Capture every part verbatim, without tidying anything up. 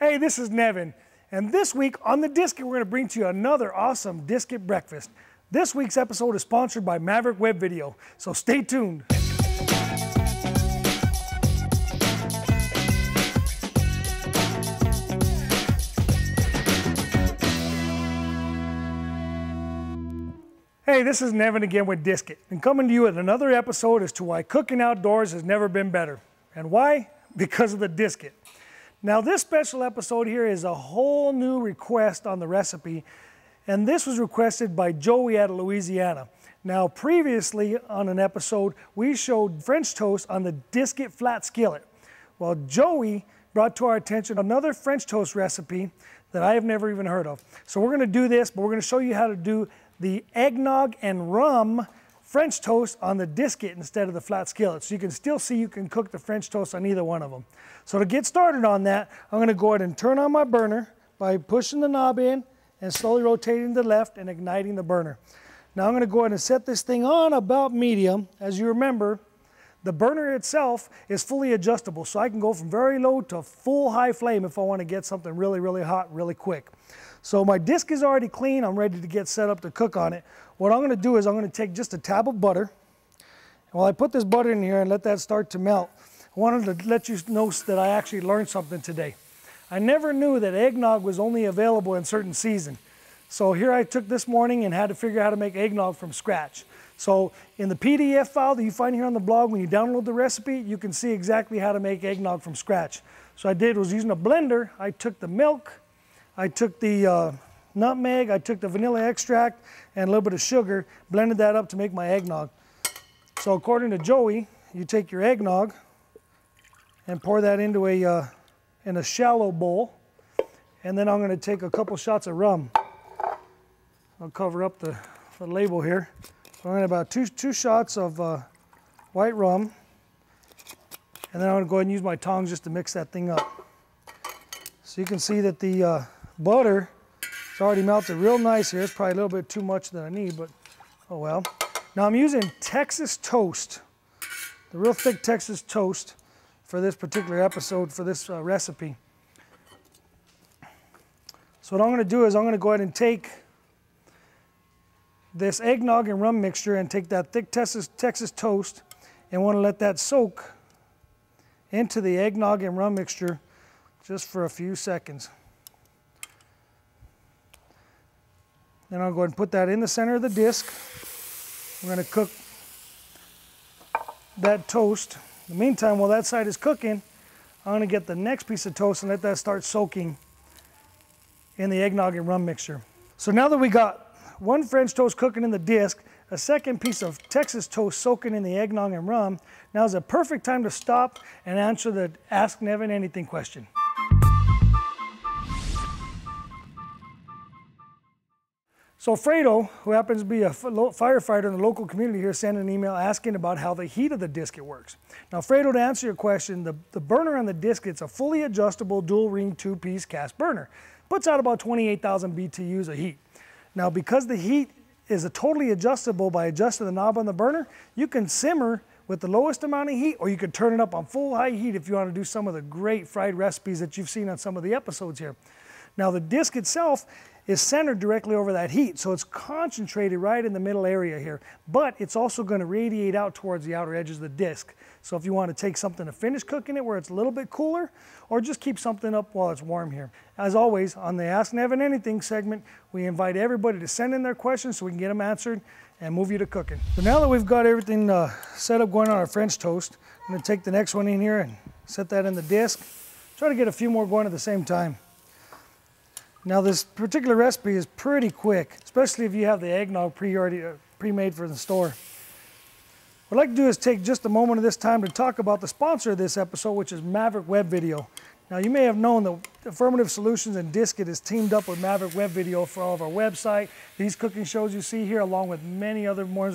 Hey, this is Nevin, and this week on the Disc-It, we're going to bring to you another awesome Disc-It breakfast. This week's episode is sponsored by Maverick Web Video, so stay tuned. Hey, this is Nevin again with Disc-It, and coming to you with another episode as to why cooking outdoors has never been better. And why? Because of the Disc-It. Now this special episode here is a whole new request on the recipe, and this was requested by Joey out of Louisiana. Now previously on an episode, we showed French toast on the Disc-It flat skillet. Well, Joey brought to our attention another French toast recipe that I have never even heard of. So we're gonna do this, but we're gonna show you how to do the eggnog and rum French toast on the Disc-It instead of the flat skillet. So you can still see you can cook the French toast on either one of them. So to get started on that, I'm gonna go ahead and turn on my burner by pushing the knob in and slowly rotating to the left and igniting the burner. Now I'm gonna go ahead and set this thing on about medium. As you remember, the burner itself is fully adjustable, so I can go from very low to full high flame if I wanna get something really, really hot really quick. So my disc is already clean. I'm ready to get set up to cook on it. What I'm gonna do is I'm gonna take just a tab of butter. While I put this butter in here and let that start to melt, I wanted to let you know that I actually learned something today. I never knew that eggnog was only available in certain season. So here I took this morning and had to figure out how to make eggnog from scratch. So in the P D F file that you find here on the blog, when you download the recipe, you can see exactly how to make eggnog from scratch. So I did was using a blender, I took the milk, I took the uh, nutmeg, I took the vanilla extract, and a little bit of sugar, blended that up to make my eggnog. So according to Joey, you take your eggnog and pour that into a, uh, in a shallow bowl, and then I'm gonna take a couple shots of rum. I'll cover up the, the label here. So I'm gonna about two, two shots of uh, white rum, and then I'm gonna go ahead and use my tongs just to mix that thing up. So you can see that the uh, butter, it's already melted real nice here. It's probably a little bit too much that I need, but oh well. Now I'm using Texas toast, the real thick Texas toast for this particular episode, for this uh, recipe. So what I'm gonna do is I'm gonna go ahead and take this eggnog and rum mixture and take that thick Texas, Texas toast and wanna let that soak into the eggnog and rum mixture just for a few seconds. Then I'll go ahead and put that in the center of the disc. We're gonna cook that toast. In the meantime, while that side is cooking, I'm gonna get the next piece of toast and let that start soaking in the eggnog and rum mixture. So now that we got one French toast cooking in the disc, a second piece of Texas toast soaking in the eggnog and rum, now is a perfect time to stop and answer the Ask Nevin Anything question. So Fredo, who happens to be a firefighter in the local community here, sent an email asking about how the heat of the Disc-It works. Now Fredo, to answer your question, the, the burner on the Disc-It's a fully adjustable dual ring two-piece cast burner. Puts out about twenty-eight thousand B T Us of heat. Now because the heat is a totally adjustable by adjusting the knob on the burner, you can simmer with the lowest amount of heat, or you can turn it up on full high heat if you want to do some of the great fried recipes that you've seen on some of the episodes here. Now the disc itself is centered directly over that heat, so it's concentrated right in the middle area here, but it's also gonna radiate out towards the outer edges of the disc. So if you wanna take something to finish cooking it where it's a little bit cooler, or just keep something up while it's warm here. As always, on the Ask Nevin Anything segment, we invite everybody to send in their questions so we can get them answered and move you to cooking. So now that we've got everything uh, set up going on our French toast, I'm gonna take the next one in here and set that in the disc. Try to get a few more going at the same time. Now this particular recipe is pretty quick, especially if you have the eggnog pre-already uh, pre-made for the store. What I'd like to do is take just a moment of this time to talk about the sponsor of this episode, which is Maverick Web Video. Now you may have known that Affirmative Solutions and Disc-It is teamed up with Maverick Web Video for all of our website, these cooking shows you see here, along with many other more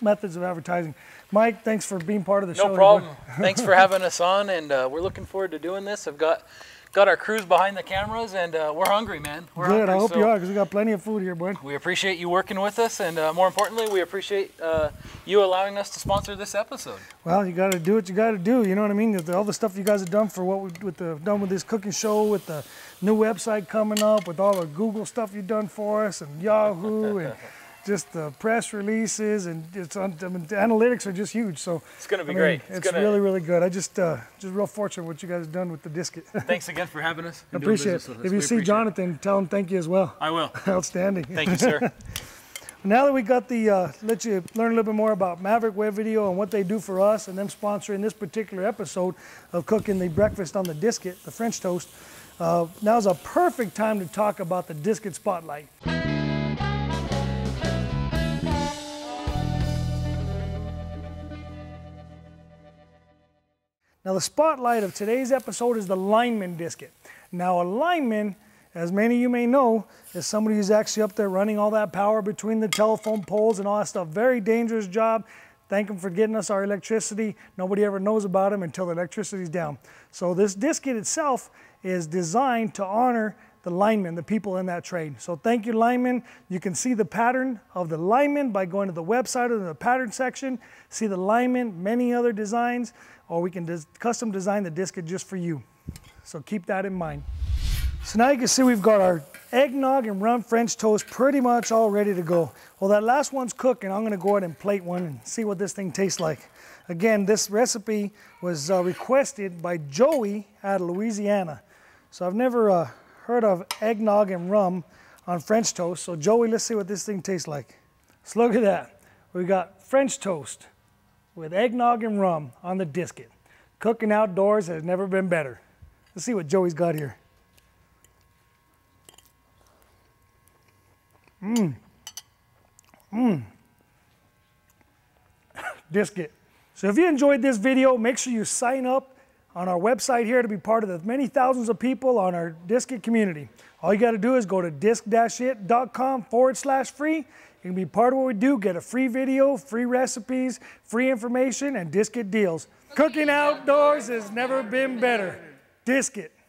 methods of advertising. Mike, thanks for being part of the show. No problem. Thanks for having us on, and uh, we're looking forward to doing this. I've got got our crews behind the cameras, and uh, we're hungry, man. We're Good, hungry, I hope so you are, because we got plenty of food here, boy. We appreciate you working with us, and uh, more importantly, we appreciate uh, you allowing us to sponsor this episode. Well, you got to do what you got to do, you know what I mean? All the stuff you guys have done for what we've with the, done with this cooking show, with the new website coming up, with all the Google stuff you've done for us, and Yahoo, and just the press releases, and it's on, I mean, the analytics are just huge. So it's going to be I mean, great. It's, it's gonna... really, really good. I just, uh, just real fortunate what you guys have done with the Disc-It. Thanks again for having us. I appreciate it. If you we see Jonathan, it. Tell him thank you as well. I will. Outstanding. Thank you, sir. Now that we got the, uh, let you learn a little bit more about Maverick Web Video and what they do for us, and them sponsoring this particular episode of cooking the breakfast on the Disc-It, the French toast. Uh, now's a perfect time to talk about the Disc-It Spotlight. Now, the spotlight of today's episode is the lineman Disc-It. Now, a lineman, as many of you may know, is somebody who's actually up there running all that power between the telephone poles and all that stuff. Very dangerous job. Thank them for getting us our electricity. Nobody ever knows about them until the electricity's down. So this Disc-It itself is designed to honor the linemen, the people in that trade. So thank you, linemen. You can see the pattern of the linemen by going to the website or the pattern section. See the linemen, many other designs, or we can custom design the Disc-It just for you. So keep that in mind. So now you can see we've got our eggnog and rum French toast pretty much all ready to go. Well, that last one's cooked, and I'm gonna go ahead and plate one and see what this thing tastes like. Again, this recipe was uh, requested by Joey out of Louisiana. So I've never uh, heard of eggnog and rum on French toast. So Joey, let's see what this thing tastes like. So look at that. We got French toast with eggnog and rum on the Disc-It. Cooking outdoors has never been better. Let's see what Joey's got here. Mmm. Mmm. Disc-It. So if you enjoyed this video, make sure you sign up on our website here to be part of the many thousands of people on our Disc-It community. All you got to do is go to disc it dot com forward slash free. You can be part of what we do, get a free video, free recipes, free information, and Disc-It deals. Cooking outdoors has never been better. Disc-It.